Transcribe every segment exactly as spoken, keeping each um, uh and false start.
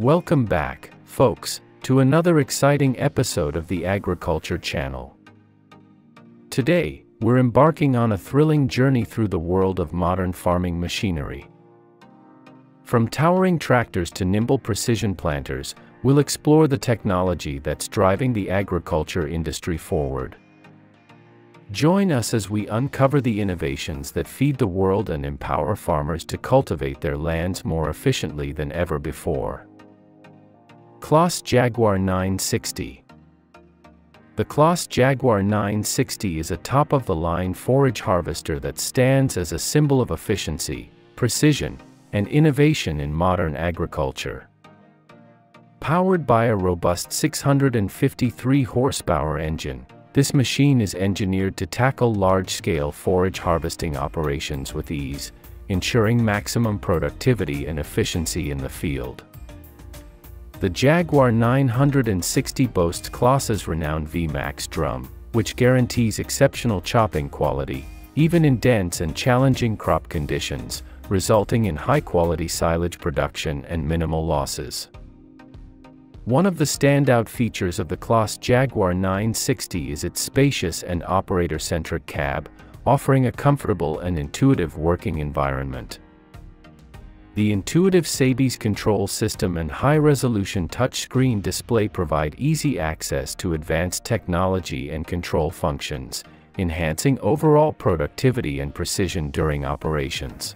Welcome back, folks, to another exciting episode of the Agriculture Channel. Today, we're embarking on a thrilling journey through the world of modern farming machinery. From towering tractors to nimble precision planters, we'll explore the technology that's driving the agriculture industry forward. Join us as we uncover the innovations that feed the world and empower farmers to cultivate their lands more efficiently than ever before. Claas Jaguar nine sixty. The Claas Jaguar nine sixty is a top-of-the-line forage harvester that stands as a symbol of efficiency, precision, and innovation in modern agriculture. Powered by a robust six hundred fifty-three horsepower engine, this machine is engineered to tackle large-scale forage harvesting operations with ease, ensuring maximum productivity and efficiency in the field. The Jaguar nine sixty boasts Claas's renowned V max drum, which guarantees exceptional chopping quality, even in dense and challenging crop conditions, resulting in high-quality silage production and minimal losses. One of the standout features of the Claas Jaguar nine sixty is its spacious and operator-centric cab, offering a comfortable and intuitive working environment. The intuitive SABES control system and high-resolution touchscreen display provide easy access to advanced technology and control functions, enhancing overall productivity and precision during operations.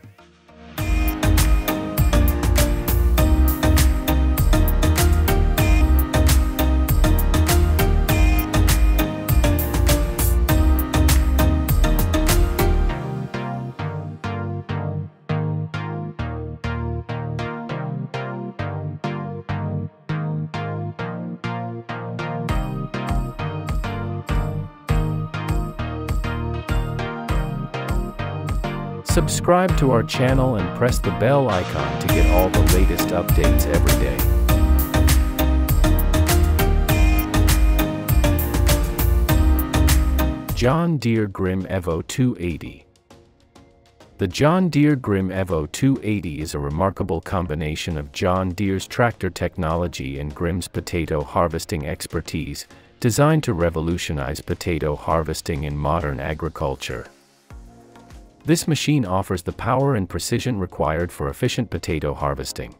Subscribe to our channel and press the bell icon to get all the latest updates every day. John Deere Grimme Evo two eighty. The John Deere Grimme Evo two eighty is a remarkable combination of John Deere's tractor technology and Grimme's potato harvesting expertise, designed to revolutionize potato harvesting in modern agriculture. This machine offers the power and precision required for efficient potato harvesting.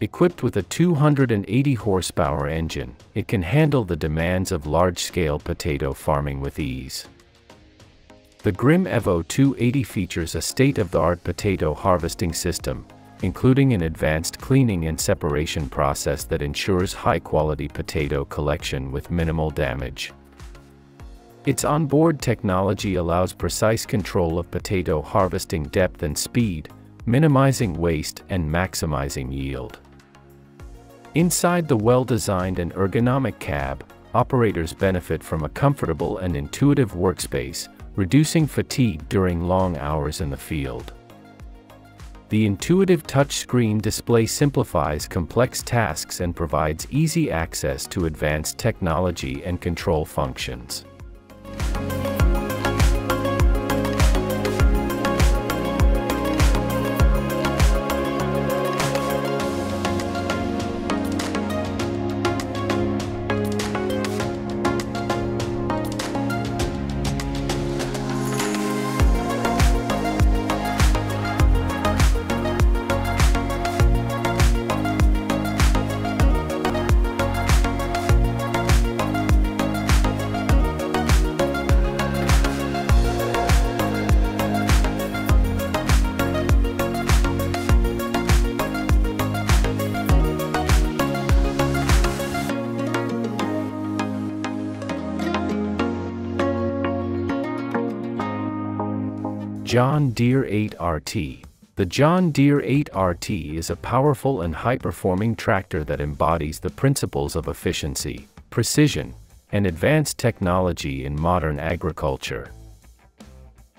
Equipped with a two hundred eighty horsepower engine, it can handle the demands of large-scale potato farming with ease. The Grimme Evo two eighty features a state-of-the-art potato harvesting system, including an advanced cleaning and separation process that ensures high-quality potato collection with minimal damage. Its onboard technology allows precise control of potato harvesting depth and speed, minimizing waste and maximizing yield. Inside the well-designed and ergonomic cab, operators benefit from a comfortable and intuitive workspace, reducing fatigue during long hours in the field. The intuitive touchscreen display simplifies complex tasks and provides easy access to advanced technology and control functions. John Deere eight R T. The John Deere eight R T is a powerful and high-performing tractor that embodies the principles of efficiency, precision, and advanced technology in modern agriculture.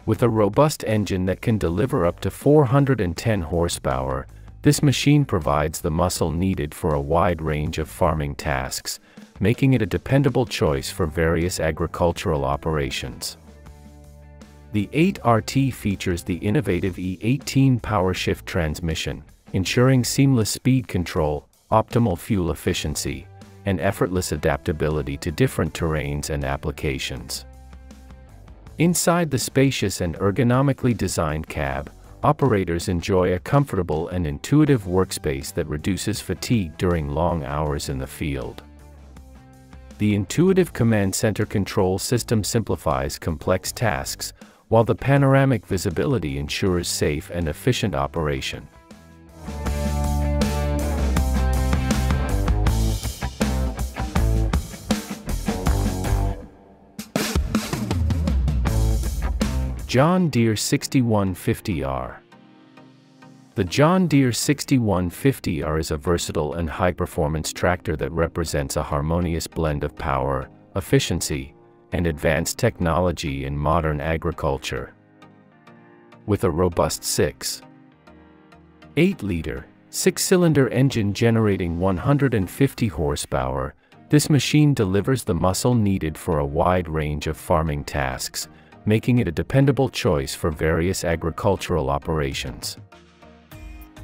With a robust engine that can deliver up to four hundred ten horsepower, this machine provides the muscle needed for a wide range of farming tasks, making it a dependable choice for various agricultural operations. The eight R T features the innovative E eighteen PowerShift transmission, ensuring seamless speed control, optimal fuel efficiency, and effortless adaptability to different terrains and applications. Inside the spacious and ergonomically designed cab, operators enjoy a comfortable and intuitive workspace that reduces fatigue during long hours in the field. The intuitive command center control system simplifies complex tasks, while the panoramic visibility ensures safe and efficient operation. John Deere sixty-one fifty R. The John Deere sixty-one fifty R is a versatile and high-performance tractor that represents a harmonious blend of power, efficiency, and advanced technology in modern agriculture. With a robust six point eight liter, six-cylinder engine generating one hundred fifty horsepower, this machine delivers the muscle needed for a wide range of farming tasks, making it a dependable choice for various agricultural operations.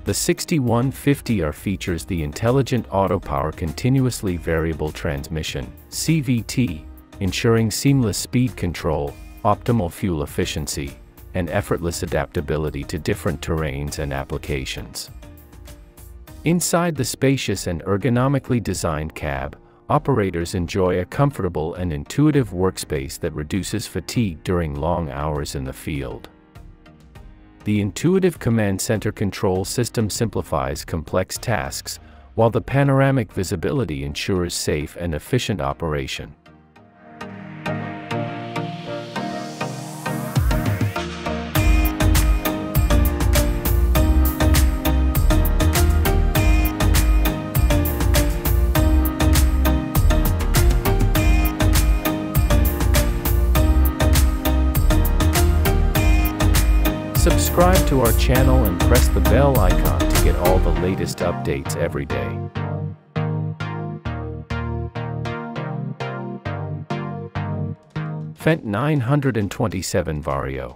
The sixty-one fifty R features the intelligent Autopower continuously variable transmission C V T, ensuring seamless speed control, optimal fuel efficiency, and effortless adaptability to different terrains and applications. Inside the spacious and ergonomically designed cab, operators enjoy a comfortable and intuitive workspace that reduces fatigue during long hours in the field. The intuitive command center control system simplifies complex tasks, while the panoramic visibility ensures safe and efficient operation. Subscribe to our channel and press the bell icon to get all the latest updates every day. Fendt nine twenty-seven Vario.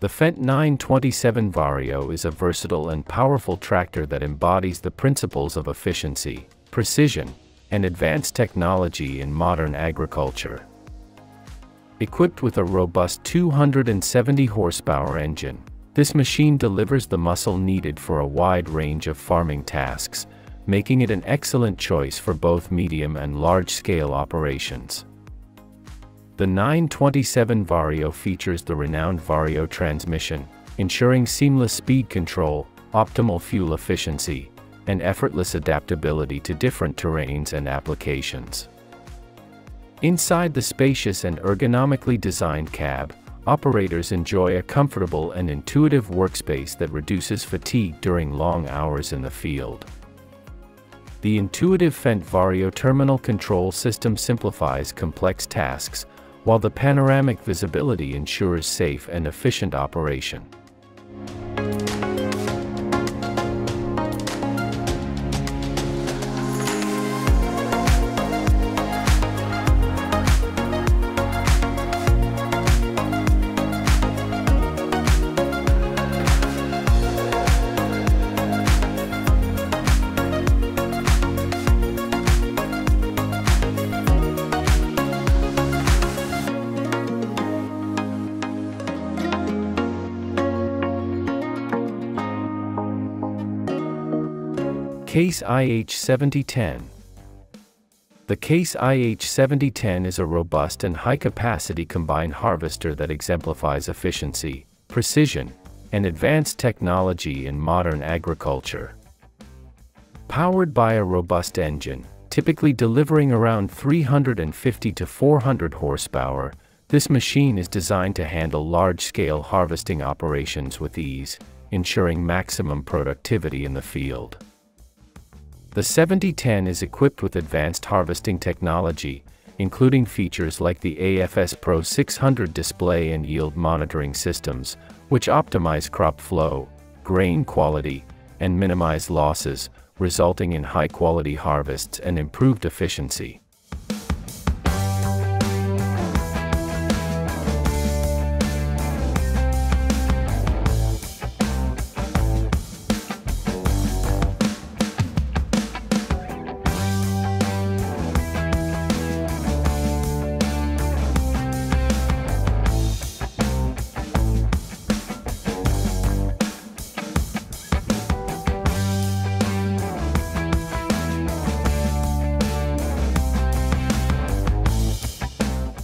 The Fendt nine twenty-seven Vario is a versatile and powerful tractor that embodies the principles of efficiency, precision, and advanced technology in modern agriculture. Equipped with a robust two hundred seventy horsepower engine, this machine delivers the muscle needed for a wide range of farming tasks, making it an excellent choice for both medium and large-scale operations. The nine twenty-seven Vario features the renowned Vario transmission, ensuring seamless speed control, optimal fuel efficiency, and effortless adaptability to different terrains and applications. Inside the spacious and ergonomically designed cab, operators enjoy a comfortable and intuitive workspace that reduces fatigue during long hours in the field. The intuitive Fendt Vario terminal control system simplifies complex tasks, while the panoramic visibility ensures safe and efficient operation. Case I H seventy ten. The Case I H seventy ten is a robust and high-capacity combined harvester that exemplifies efficiency, precision, and advanced technology in modern agriculture. Powered by a robust engine, typically delivering around three hundred fifty to four hundred horsepower, this machine is designed to handle large-scale harvesting operations with ease, ensuring maximum productivity in the field. The seventy ten is equipped with advanced harvesting technology, including features like the A F S Pro six hundred display and yield monitoring systems, which optimize crop flow, grain quality, and minimize losses, resulting in high-quality harvests and improved efficiency.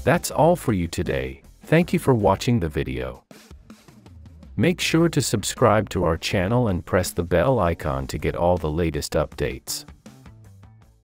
That's all for you today. Thank you for watching the video. Make sure to subscribe to our channel and press the bell icon to get all the latest updates.